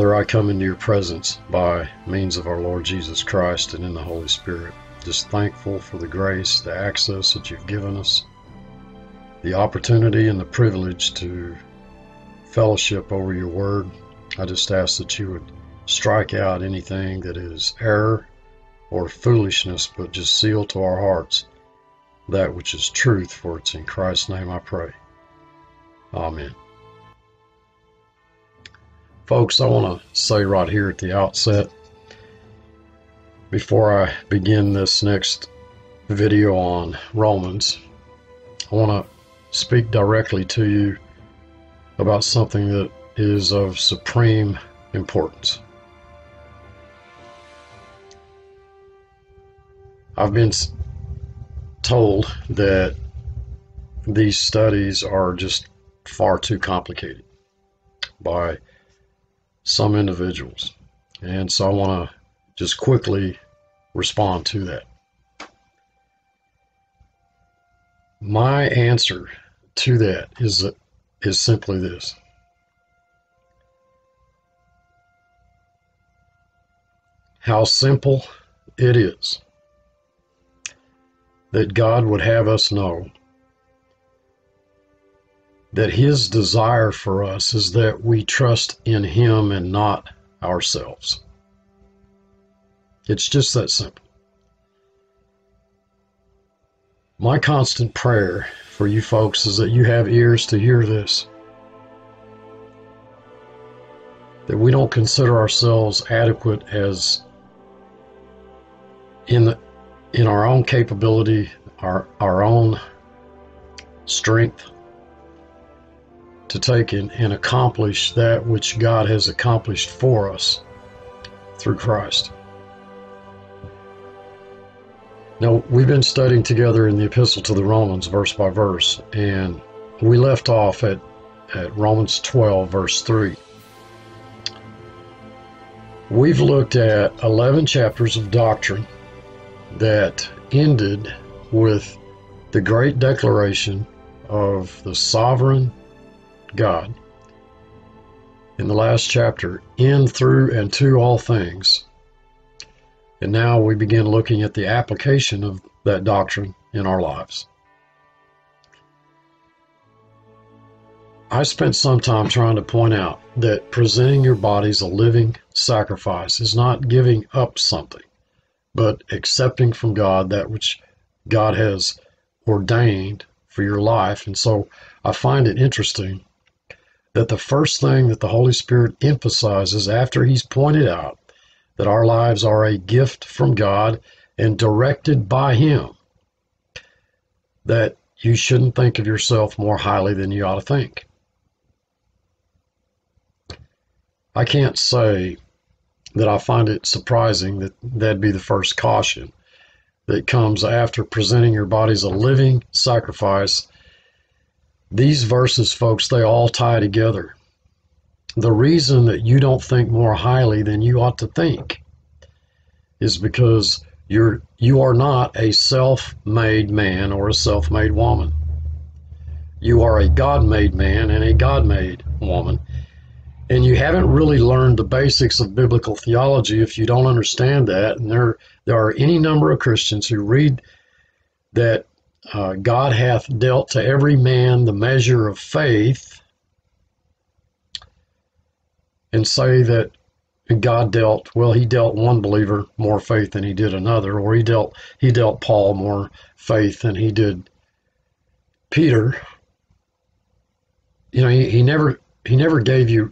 Father, I come into your presence by means of our Lord Jesus Christ and in the Holy Spirit, just thankful for the grace, the access that you've given us, the opportunity and the privilege to fellowship over your word. I just ask that you would strike out anything that is error or foolishness, but just seal to our hearts that which is truth, for it's in Christ's name I pray. Amen. Folks, I want to say right here at the outset, before I begin this next video on Romans, I want to speak directly to you about something that is of supreme importance. I've been told that these studies are just far too complicated by some individuals, and so I want to just quickly respond to that. My answer to that is simply this: how simple it is that God would have us know that his desire for us is that we trust in him and not ourselves. It's just that simple. My constant prayer for you folks is that you have ears to hear this, that we don't consider ourselves adequate as in our own capability, our own strength, to take and accomplish that which God has accomplished for us through Christ. Now, we've been studying together in the Epistle to the Romans, verse by verse, and we left off at Romans 12, verse 3. We've looked at 11 chapters of doctrine that ended with the great declaration of the sovereign God in the last chapter, in, through, and to all things. And now we begin looking at the application of that doctrine in our lives. I spent some time trying to point out that presenting your bodies a living sacrifice is not giving up something, but accepting from God that which God has ordained for your life. And so I find it interesting that the first thing that the Holy Spirit emphasizes after he's pointed out that our lives are a gift from God and directed by him, that you shouldn't think of yourself more highly than you ought to think. I can't say that I find it surprising that that'd be the first caution that comes after presenting your body as a living sacrifice. These verses, folks, they all tie together. The reason that you don't think more highly than you ought to think is because you are not a self-made man or a self-made woman. You are a God-made man and a God-made woman. And you haven't really learned the basics of biblical theology if you don't understand that. And there are any number of Christians who read that God hath dealt to every man the measure of faith, and say that God dealt, well, he dealt one believer more faith than he did another, or he dealt Paul more faith than he did Peter. You know, he never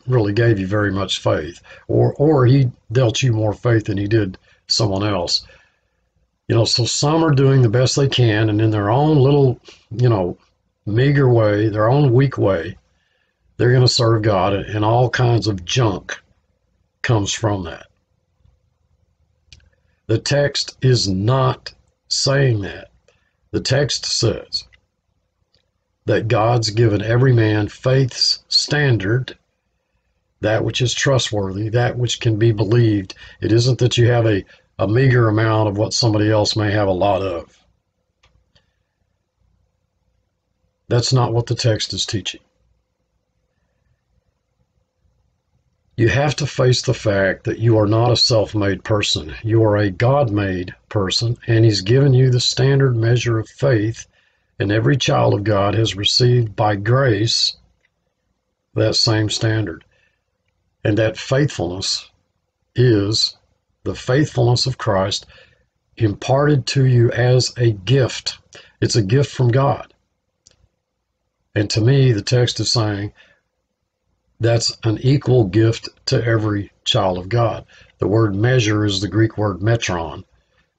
really gave you very much faith, or he dealt you more faith than he did someone else. You know, so some are doing the best they can, and in their own little, you know, meager way, their own weak way, they're going to serve God, and all kinds of junk comes from that. The text is not saying that. The text says that God's given every man faith's standard, that which is trustworthy, that which can be believed. It isn't that you have a meager amount of what somebody else may have a lot of. That's not what the text is teaching. You have to face the fact that you are not a self-made person. You are a God-made person, and He's given you the standard measure of faith, and every child of God has received by grace that same standard. And that faithfulness is the faithfulness of Christ imparted to you as a gift. It's a gift from God. And to me, the text is saying that's an equal gift to every child of God. The word measure is the Greek word metron,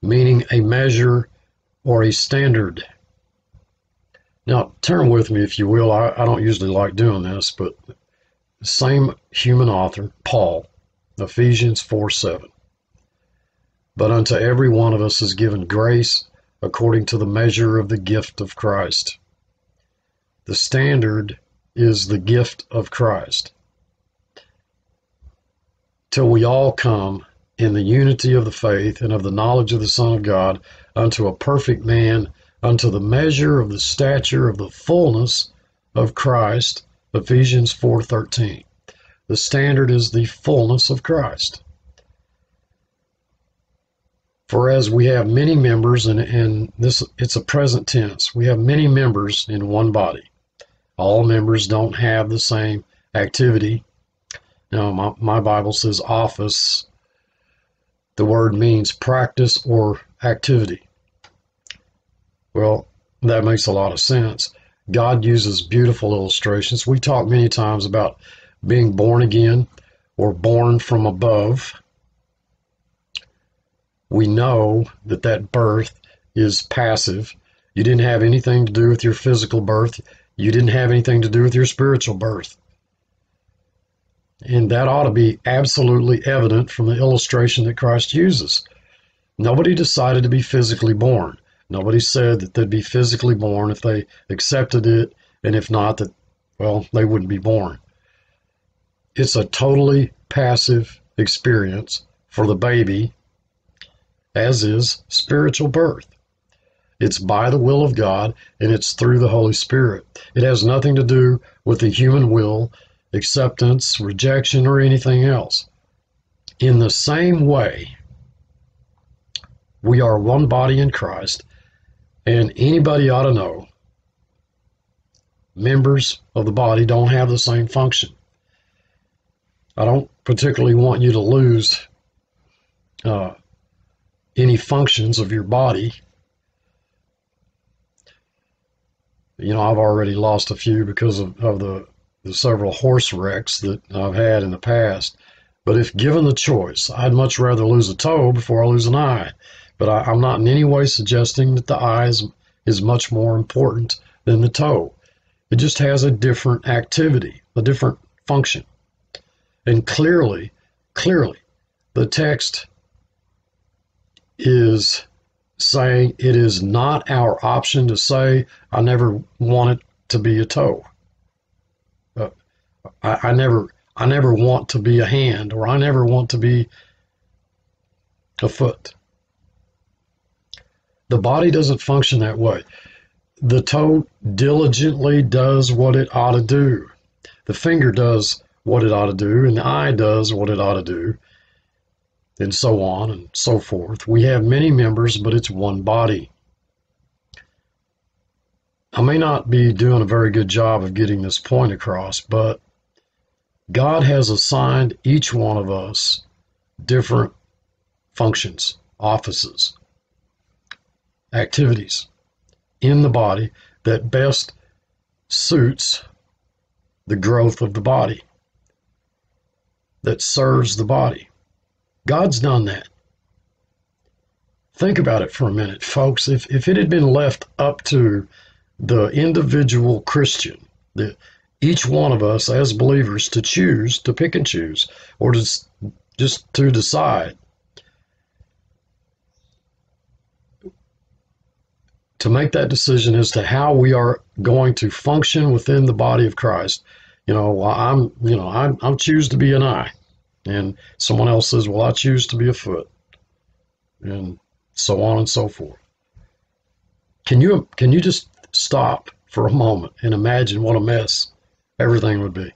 meaning a measure or a standard. Now, turn with me, if you will. I don't usually like doing this, but the same human author, Paul, Ephesians 4:7. But unto every one of us is given grace according to the measure of the gift of Christ. The standard is the gift of Christ. Till we all come in the unity of the faith and of the knowledge of the Son of God unto a perfect man, unto the measure of the stature of the fullness of Christ, Ephesians 4:13. The standard is the fullness of Christ. For as we have many members, and this, it's a present tense, we have many members in one body. All members don't have the same activity. Now, my Bible says office. The word means practice or activity. Well, that makes a lot of sense. God uses beautiful illustrations. We talk many times about being born again or born from above. We know that that birth is passive. You didn't have anything to do with your physical birth. You didn't have anything to do with your spiritual birth. And that ought to be absolutely evident from the illustration that Christ uses. Nobody decided to be physically born. Nobody said that they'd be physically born if they accepted it, and if not, that, well, they wouldn't be born. It's a totally passive experience for the baby, as is spiritual birth. It's by the will of God, and it's through the Holy Spirit. It has nothing to do with the human will, acceptance, rejection, or anything else. In the same way, we are one body in Christ, and anybody ought to know members of the body don't have the same function. I don't particularly want you to lose any functions of your body. You know, I've already lost a few because of the several horse wrecks that I've had in the past. But if given the choice, I'd much rather lose a toe before I lose an eye. But I'm not in any way suggesting that the eye is much more important than the toe. It just has a different activity, a different function. And clearly, the text is saying it is not our option to say, I never want it to be a toe. I never want to be a hand, or I never want to be a foot. The body doesn't function that way. The toe diligently does what it ought to do. The finger does what it ought to do, and the eye does what it ought to do, and so on and so forth. We have many members, but it's one body. I may not be doing a very good job of getting this point across, but God has assigned each one of us different functions, offices, activities in the body that best suits the growth of the body, that serves the body. God's done that. Think about it for a minute, folks. If it had been left up to the individual Christian, each one of us as believers to choose, to pick and choose, or just to decide to make that decision as to how we are going to function within the body of Christ. You know, I choose to be an eye, and someone else says, well, I choose to be a foot, and so on and so forth. Can you just stop for a moment and imagine what a mess everything would be?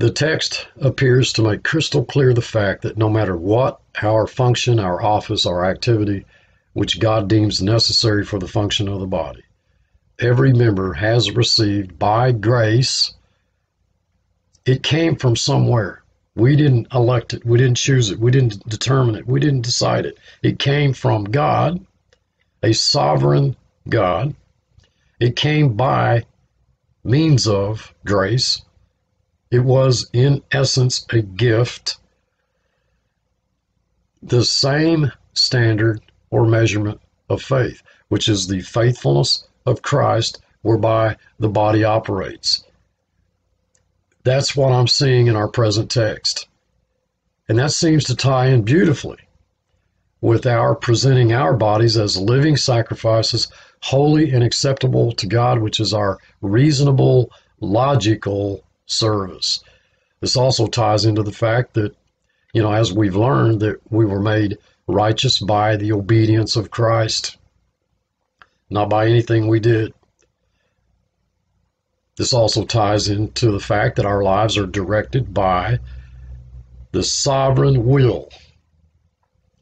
The text appears to make crystal clear the fact that no matter what our function, our office, our activity, which God deems necessary for the function of the body, every member has received by grace. It came from somewhere. We didn't elect it. We didn't choose it. We didn't determine it. We didn't decide it. It came from God, a sovereign God. It came by means of grace. It was, in essence, a gift. The same standard or measurement of faith, which is the faithfulness of Christ, whereby the body operates. That's what I'm seeing in our present text. And that seems to tie in beautifully with our presenting our bodies as living sacrifices, holy and acceptable to God, which is our reasonable, logical service. This also ties into the fact that, you know, as we've learned, that we were made righteous by the obedience of Christ, not by anything we did. This also ties into the fact that our lives are directed by the sovereign will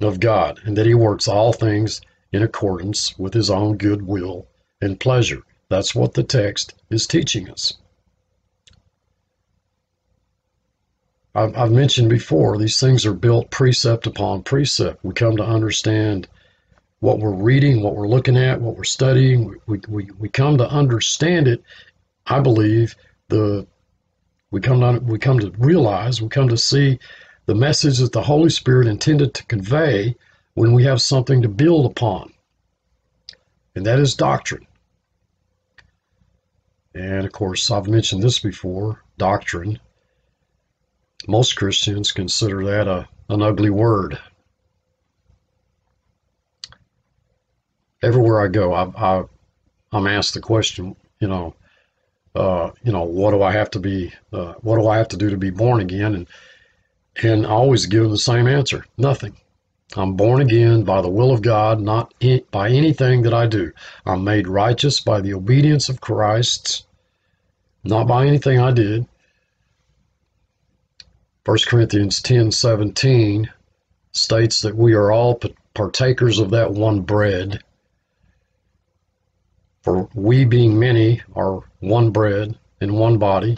of God, and that He works all things in accordance with His own good will and pleasure. That's what the text is teaching us. I've mentioned before, these things are built precept upon precept. We come to understand what we're reading, what we're looking at, what we're studying. We come to understand it. I believe we come to see the message that the Holy Spirit intended to convey when we have something to build upon, and that is doctrine. And of course, I've mentioned this before, doctrine. Most Christians consider that an ugly word. Everywhere I go, I'm asked the question, what do I have to do to be born again? And I always give them the same answer: nothing. I'm born again by the will of God, not by anything that I do. I'm made righteous by the obedience of Christ, not by anything I did. 1 Corinthians 10:17 states that we are all partakers of that one bread. For we, being many, are one bread and one body,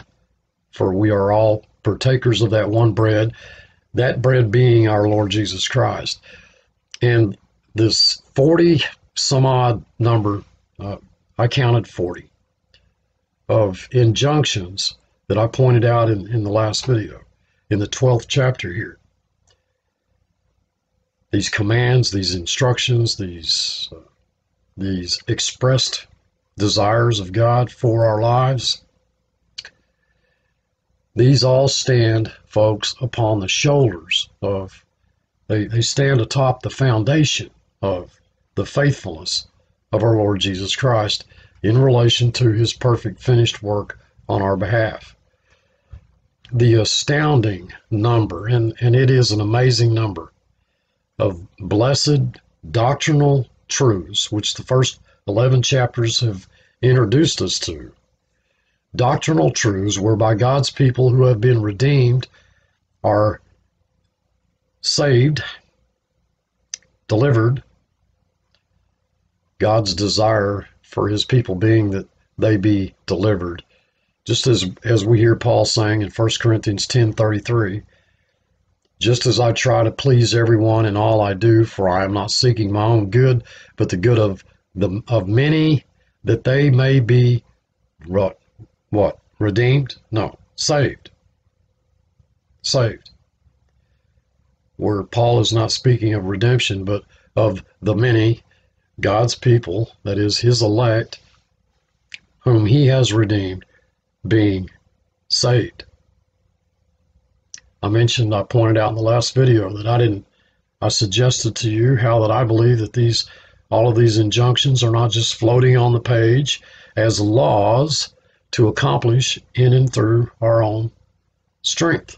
for we are all partakers of that bread being our Lord Jesus Christ. And this 40-some-odd number, I counted 40, of injunctions that I pointed out in the last video, in the 12th chapter here. These commands, these instructions, these expressed desires of God for our lives, these all stand, folks, upon the shoulders of, they stand atop the foundation of the faithfulness of our Lord Jesus Christ in relation to His perfect finished work on our behalf. The astounding number, and it is an amazing number, of blessed doctrinal truths, which the first 11 chapters have introduced us to. Doctrinal truths whereby God's people who have been redeemed are saved, delivered. God's desire for His people being that they be delivered. Just as we hear Paul saying in 1 Corinthians 10:33, just as I try to please everyone in all I do, for I am not seeking my own good, but the good of many, that they may be what? Redeemed? No, saved. Saved. Where Paul is not speaking of redemption, but of the many, God's people, that is His elect, whom He has redeemed, being saved. I pointed out in the last video that I suggested to you how that I believe that all of these injunctions are not just floating on the page as laws to accomplish in and through our own strength.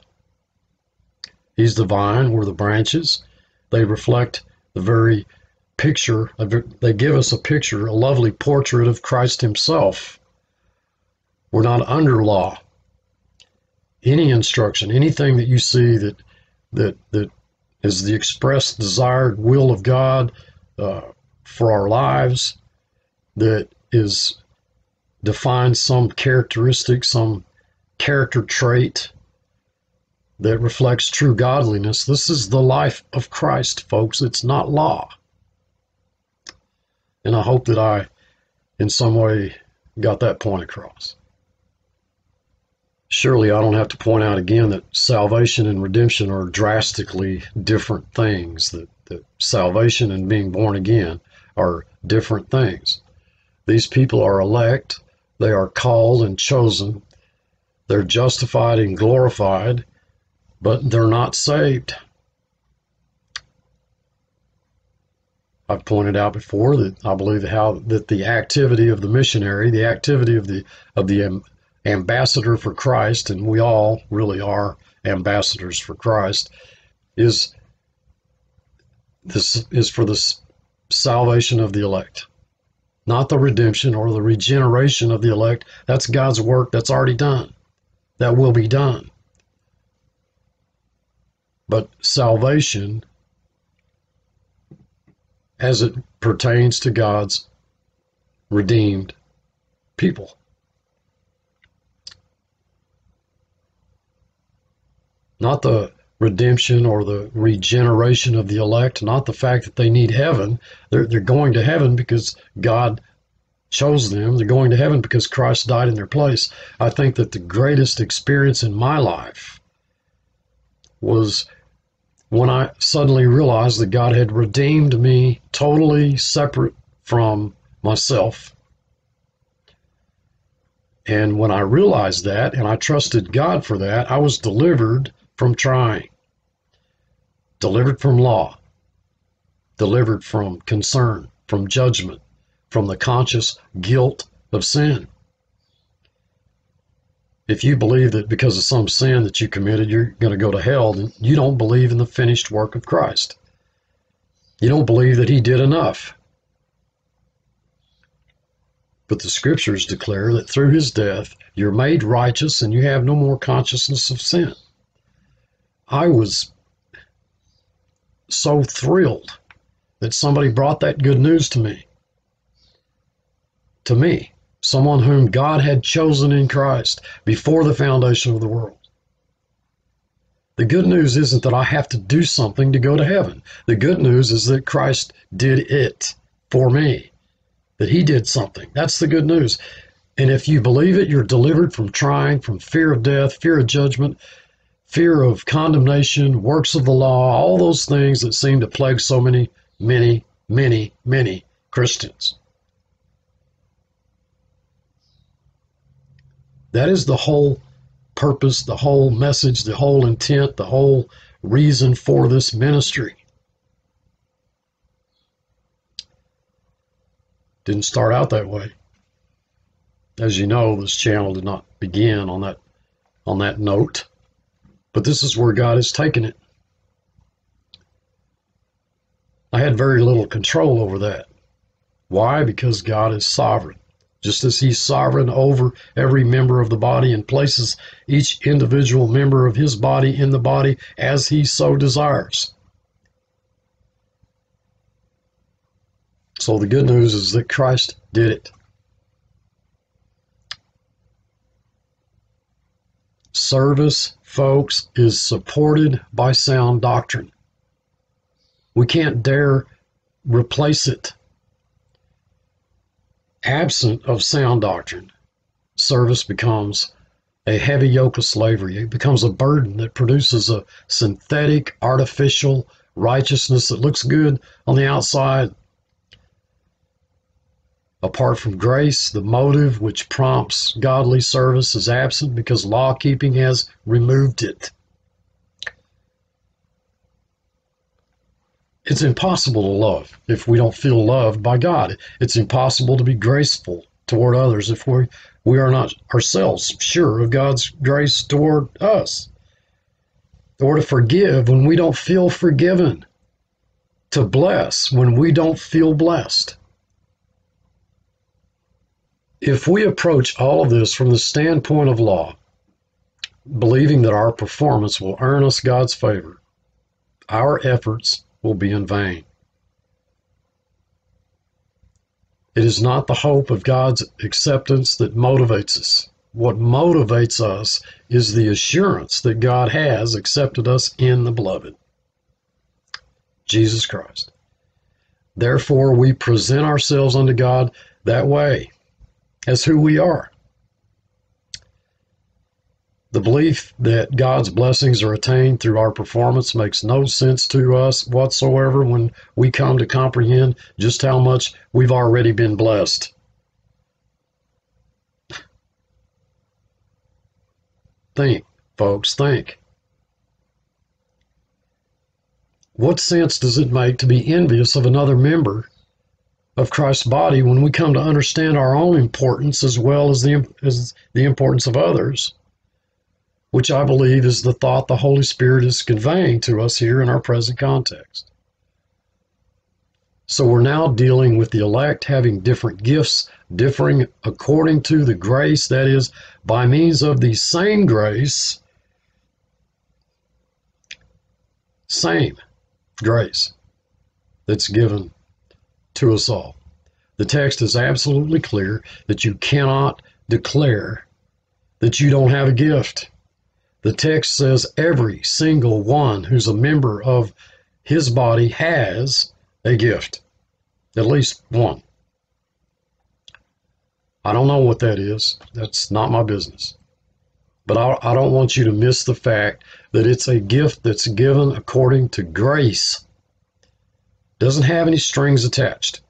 He's the vine, we're the branches. They reflect the very picture, they give us a picture, a lovely portrait of Christ Himself. We're not under law. any instruction, anything that you see that is the expressed desired will of God for our lives, that is defines some characteristic, some character trait that reflects true godliness. This is the life of Christ, folks. It's not law. And I hope that I, in some way, got that point across. Surely I don't have to point out again that salvation and redemption are drastically different things, that salvation and being born again are different things. These people are elect. They are called and chosen. They're justified and glorified, but they're not saved. I've pointed out before that I believe that the activity of the missionary, the activity of the ambassador for Christ, and we all really are ambassadors for Christ, is for the salvation of the elect, not the redemption or the regeneration of the elect. That's God's work. That's already done. That will be done. But salvation, as it pertains to God's redeemed people. Not the redemption or the regeneration of the elect, not the fact that they need heaven. They're going to heaven because God chose them. They're going to heaven because Christ died in their place. I think that the greatest experience in my life was when I suddenly realized that God had redeemed me totally separate from myself. And when I realized that, and I trusted God for that, I was delivered from trying, delivered from law, delivered from concern, from judgment, from the conscious guilt of sin. If you believe that because of some sin that you committed, you're going to go to hell, then you don't believe in the finished work of Christ. You don't believe that he did enough. But the scriptures declare that through his death, you're made righteous and you have no more consciousness of sin. I was so thrilled that somebody brought that good news to me. Someone whom God had chosen in Christ before the foundation of the world. The good news isn't that I have to do something to go to heaven. The good news is that Christ did it for me, that he did something. That's the good news. And if you believe it, you're delivered from trying, from fear of death, fear of judgment, fear of condemnation, works of the law, all those things that seem to plague so many Christians. That is the whole purpose, the whole message, the whole intent, the whole reason for this ministry. Didn't start out that way. As you know, this channel did not begin on that note, but this is where God has taken it. I had very little control over that. Why? Because God is sovereign. Just as he's sovereign over every member of the body and places each individual member of his body in the body as he so desires. So the good news is that Christ did it. Service, folks, is supported by sound doctrine. We can't dare replace it. Absent of sound doctrine, service becomes a heavy yoke of slavery. It becomes a burden that produces a synthetic, artificial righteousness that looks good on the outside. Apart from grace, the motive which prompts godly service is absent because law-keeping has removed it. It's impossible to love if we don't feel loved by God. It's impossible to be graceful toward others if we are not ourselves sure of God's grace toward us. Or to forgive when we don't feel forgiven. To bless when we don't feel blessed. If we approach all of this from the standpoint of law, believing that our performance will earn us God's favor. Our efforts will be in vain. It is not the hope of God's acceptance that motivates us. What motivates us is the assurance that God has accepted us in the beloved, Jesus Christ. Therefore, we present ourselves unto God that way, as who we are. The belief that God's blessings are attained through our performance makes no sense to us whatsoever when we come to comprehend just how much we've already been blessed. Think, folks, think. What sense does it make to be envious of another member of Christ's body when we come to understand our own importance as well as the importance of others? Which I believe is the thought the Holy Spirit is conveying to us here in our present context. So we're now dealing with the elect having different gifts, differing according to the grace, that is, by means of the same grace. Same grace that's given to us all. The text is absolutely clear that you cannot declare that you don't have a gift. The text says every single one who's a member of his body has a gift, at least one. I don't know what that is. That's not my business. But I don't want you to miss the fact that it's a gift that's given according to grace. Doesn't have any strings attached.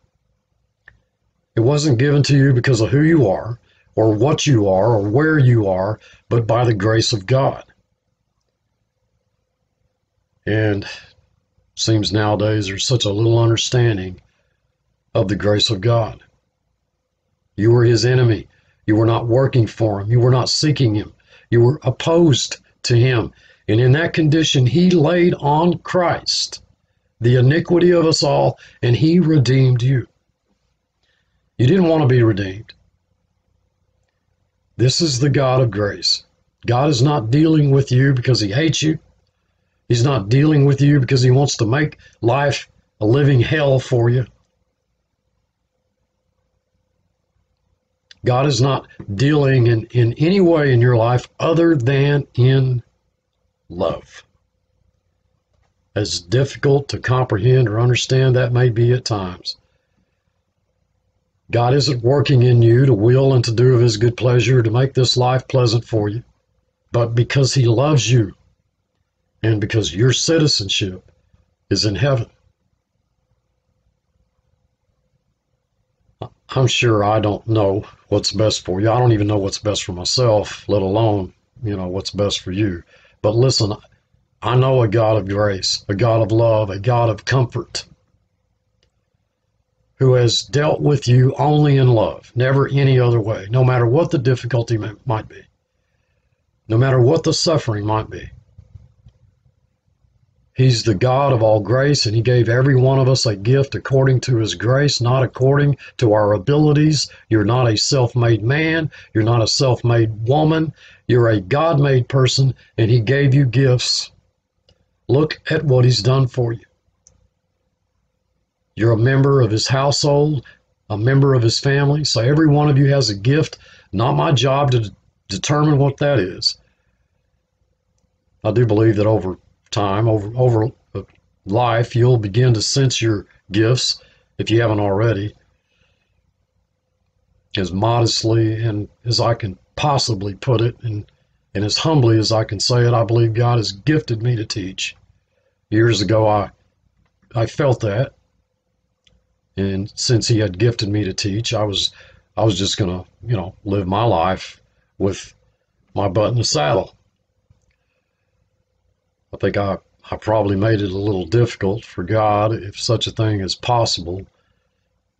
It wasn't given to you because of who you are, or what you are, or where you are, but by the grace of God. And it seems nowadays there's such a little understanding of the grace of God. You were his enemy. You were not working for him. You were not seeking him. You were opposed to him. And in that condition, he laid on Christ the iniquity of us all, and he redeemed you. You didn't want to be redeemed. This is the God of grace. God is not dealing with you because he hates you. He's not dealing with you because he wants to make life a living hell for you. God is not dealing in any way in your life other than in love. As difficult to comprehend or understand that may be at times, God isn't working in you to will and to do of his good pleasure to make this life pleasant for you, but because he loves you and because your citizenship is in heaven. I'm sure I don't know what's best for you. I don't even know what's best for myself, let alone, what's best for you. But listen, I know a God of grace, a God of love, a God of comfort, who has dealt with you only in love, never any other way, no matter what the difficulty might be, no matter what the suffering might be. He's the God of all grace, and he gave every one of us a gift according to his grace, not according to our abilities. You're not a self-made man. You're not a self-made woman. You're a God-made person, and he gave you gifts. Look at what he's done for you. You're a member of his household, a member of his family. So every one of you has a gift. Not my job to determine what that is. I do believe that over time, over life, you'll begin to sense your gifts, if you haven't already, as modestly and as I can possibly put it, and as humbly as I can say it. I believe God has gifted me to teach. Years ago, I felt that. And since he had gifted me to teach, I was just going to, live my life with my butt in the saddle. I think I probably made it a little difficult for God, if such a thing is possible,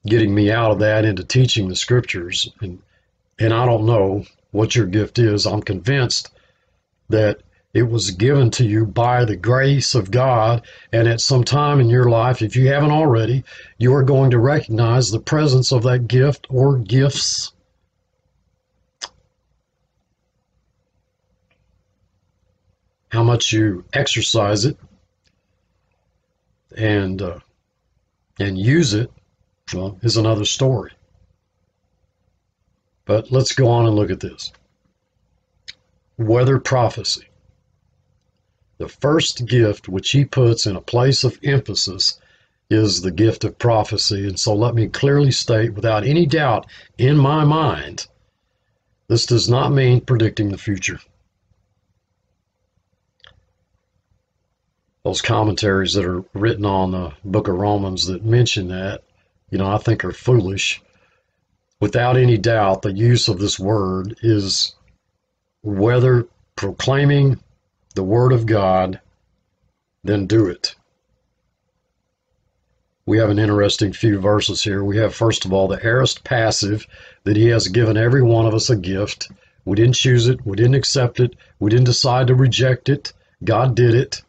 getting me out of that into teaching the scriptures. And I don't know what your gift is. I'm convinced that it was given to you by the grace of God, and at some time in your life, if you haven't already, you are going to recognize the presence of that gift or gifts. how much you exercise it and use it, well, is another story. But let's go on and look at this. Weather prophecy. The first gift which he puts in a place of emphasis is the gift of prophecy. And so let me clearly state without any doubt in my mind, this does not mean predicting the future. Those commentaries that are written on the book of Romans that mention that, you know, I think are foolish. Without any doubt, the use of this word is whether proclaiming the word of God, then do it. We have an interesting few verses here. We have, first of all, the aorist passive, that he has given every one of us a gift. We didn't choose it. We didn't accept it. We didn't decide to reject it. God did it.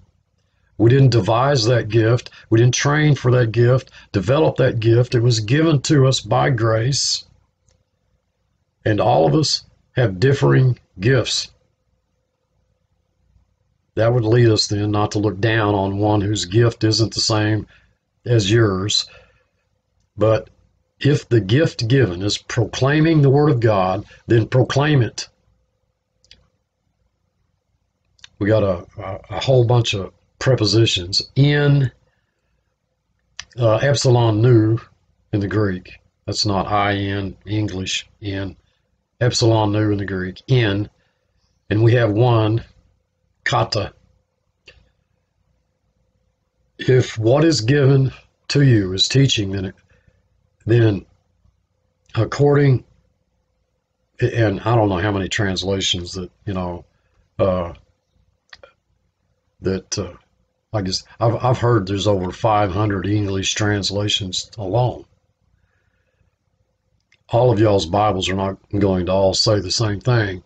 We didn't devise that gift. We didn't train for that gift, develop that gift. It was given to us by grace. And all of us have differing gifts. That would lead us then not to look down on one whose gift isn't the same as yours. But if the gift given is proclaiming the Word of God, then proclaim it. We got a whole bunch of prepositions in epsilon nu in the Greek. That's not I in English, in epsilon nu in the Greek, in, and we have one kata. If what is given to you is teaching, then according, and I don't know how many translations that, you know, I guess I've heard there's over 500 English translations alone. All of y'all's Bibles are not going to all say the same thing.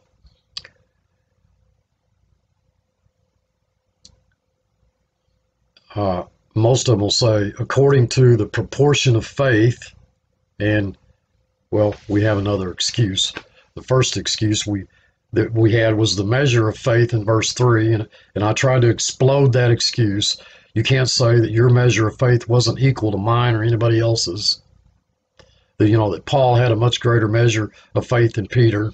Most of them will say, according to the proportion of faith, and, well, we have another excuse. The first excuse that we had was the measure of faith in verse 3, and I tried to explode that excuse. You can't say that your measure of faith wasn't equal to mine or anybody else's. That, you know, that Paul had a much greater measure of faith than Peter.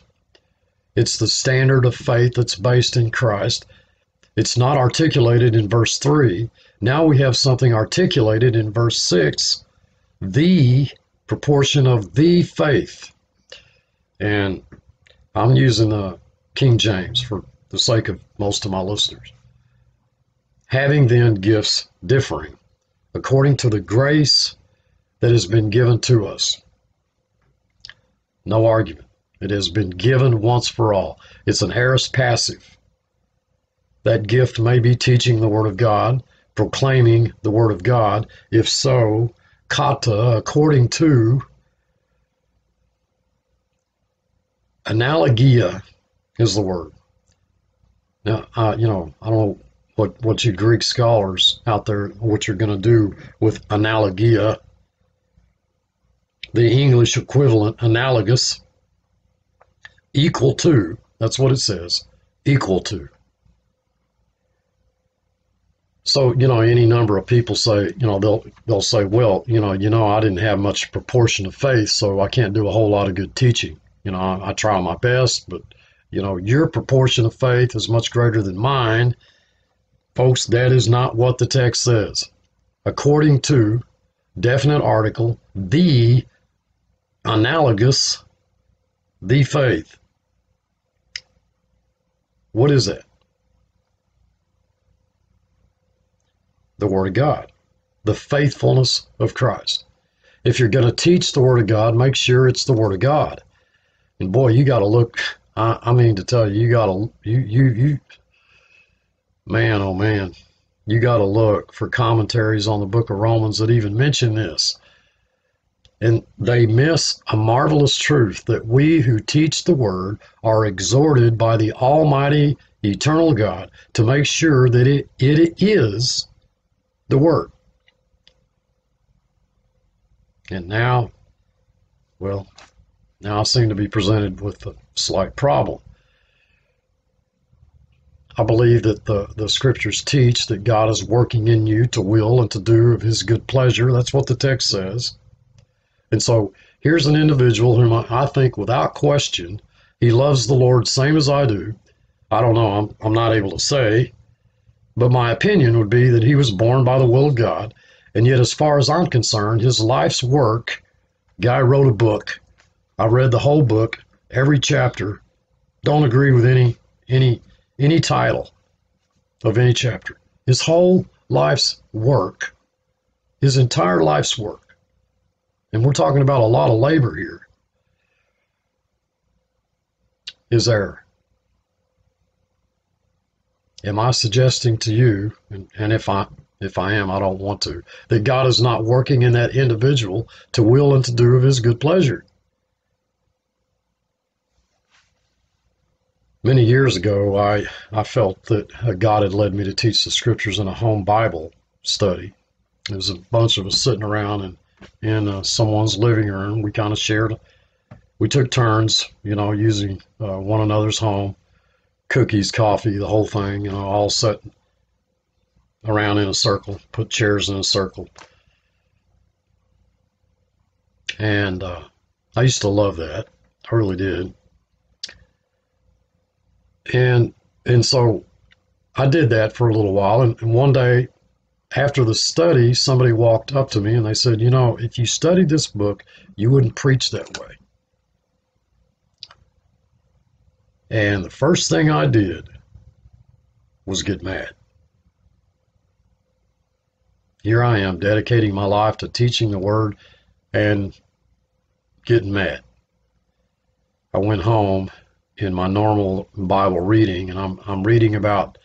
It's the standard of faith that's based in Christ. It's not articulated in verse 3. Now we have something articulated in verse 6, the proportion of the faith. And I'm using the King James for the sake of most of my listeners. Having then gifts differing according to the grace that has been given to us. No argument. It has been given once for all. It's an aorist passive. That gift may be teaching the Word of God, proclaiming the Word of God. If so, kata, according to, analogia is the word. Now, you know, I don't know what you Greek scholars out there, what you're going to do with analogia, the English equivalent, analogous, equal to, that's what it says, equal to. So, you know, any number of people say, you know, they'll say, well, you know, I didn't have much proportion of faith, so I can't do a whole lot of good teaching. You know, I try my best, but, you know, your proportion of faith is much greater than mine. Folks, that is not what the text says. According to, definite article, the analogous, the faith. What is that? The Word of God, the faithfulness of Christ. If you're going to teach the Word of God, make sure it's the Word of God. And boy, you got to look, I mean to tell you, man, oh man, you got to look for commentaries on the book of Romans that even mention this. And they miss a marvelous truth that we who teach the Word are exhorted by the Almighty, eternal God to make sure that it is the Word. And now, well, now I seem to be presented with a slight problem. I believe that the scriptures teach that God is working in you to will and to do of his good pleasure. That's what the text says. And so here's an individual whom I think without question, he loves the Lord same as I do. I don't know, I'm not able to say, but my opinion would be that he was born by the will of God. And yet, as far as I'm concerned, his life's work, guy wrote a book. I read the whole book, every chapter. Don't agree with any title of any chapter. His whole life's work, his entire life's work, and we're talking about a lot of labor here, is error. Am I suggesting to you, and if I am, I don't want to, that God is not working in that individual to will and to do of his good pleasure? Many years ago, I felt that God had led me to teach the scriptures in a home Bible study. There was a bunch of us sitting around in someone's living room. We kind of shared. We took turns, you know, using one another's home, cookies, coffee, the whole thing, you know, all sitting around in a circle, put chairs in a circle. And I used to love that. I really did. And so I did that for a little while. And one day after the study, somebody walked up to me and they said, you know, if you studied this book, you wouldn't preach that way. And the first thing I did was get mad. Here I am dedicating my life to teaching the word and getting mad. I went home in my normal Bible reading, and I'm reading about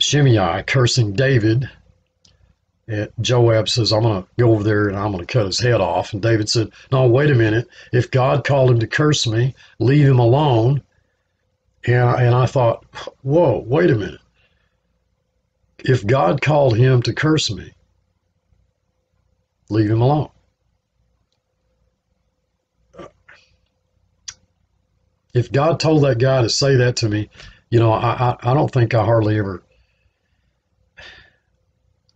Shimei cursing David. And Joab says, I'm going to go over there and I'm going to cut his head off. And David said, no, wait a minute. If God called him to curse me, leave him alone. And I thought, whoa, wait a minute. If God called him to curse me, leave him alone. If God told that guy to say that to me, you know, I don't think I hardly ever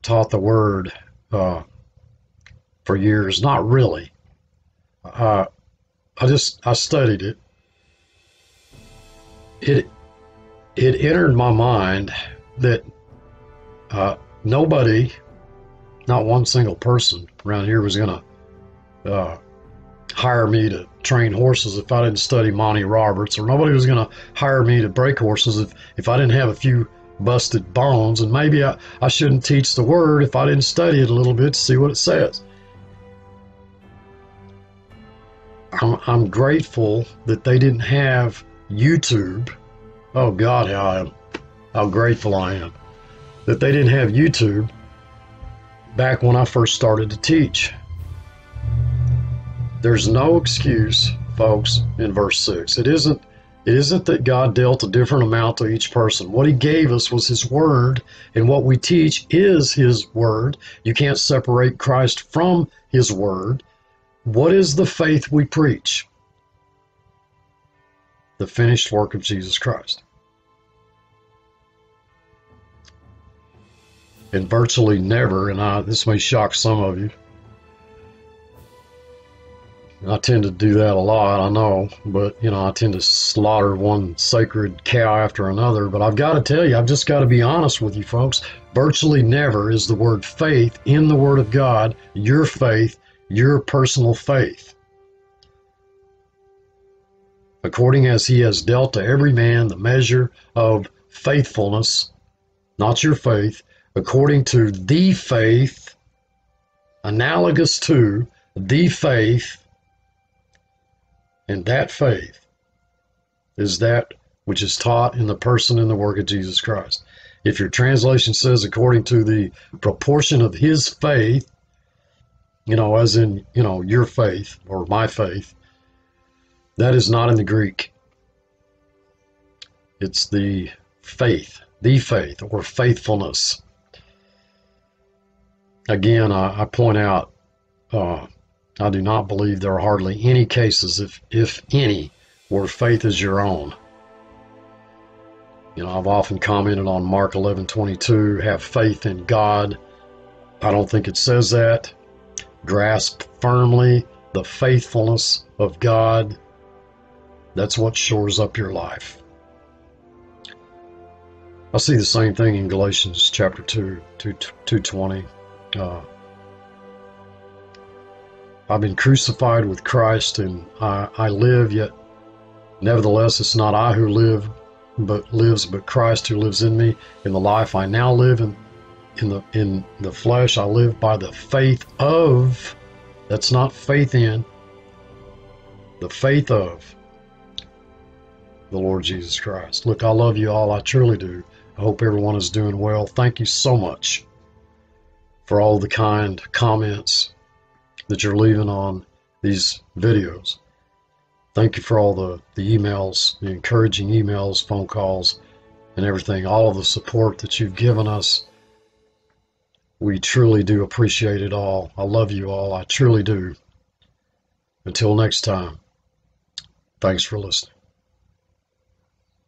taught the word for years. Not really. I studied it. It entered my mind that nobody, not one single person around here was going to hire me to train horses if I didn't study Monty Roberts, or nobody was going to hire me to break horses if I didn't have a few busted bones, and maybe I shouldn't teach the word if I didn't study it a little bit to see what it says. I'm grateful that they didn't have YouTube. Oh God, how grateful I am that they didn't have YouTube back when I first started to teach. There's no excuse, folks, in verse 6. It isn't that God dealt a different amount to each person. What he gave us was his word, and what we teach is his word. You can't separate Christ from his word. What is the faith we preach? The finished work of Jesus Christ. And virtually never, this may shock some of you, I tend to do that a lot, I know, but, you know, I tend to slaughter one sacred cow after another. But I've got to tell you, I've just got to be honest with you, folks. Virtually never is the word faith in the Word of God your faith, your personal faith. According as he has dealt to every man the measure of faithfulness, not your faith, according to the faith, analogous to the faith. And that faith is that which is taught in the person and the work of Jesus Christ. If your translation says according to the proportion of his faith, you know, as in, you know, your faith or my faith, that is not in the Greek. It's the faith or faithfulness. Again, I point out, I do not believe there are hardly any cases, if any, where faith is your own. You know, I've often commented on Mark 11:22, have faith in God. I don't think it says that. Grasp firmly the faithfulness of God. That's what shores up your life. I see the same thing in Galatians chapter 2:20. I've been crucified with Christ, and I live, yet nevertheless it's not I who live, but Christ who lives in me. In the life I now live in the flesh, I live by the faith of, that's not faith in, the faith of the Lord Jesus Christ. Look, I love you all. I truly do. I hope everyone is doing well. Thank you so much for all the kind comments that you're leaving on these videos. Thank you for all the emails, the encouraging emails, phone calls, and everything, all of the support that you've given us. We truly do appreciate it all. I love you all. I truly do. Until next time, thanks for listening.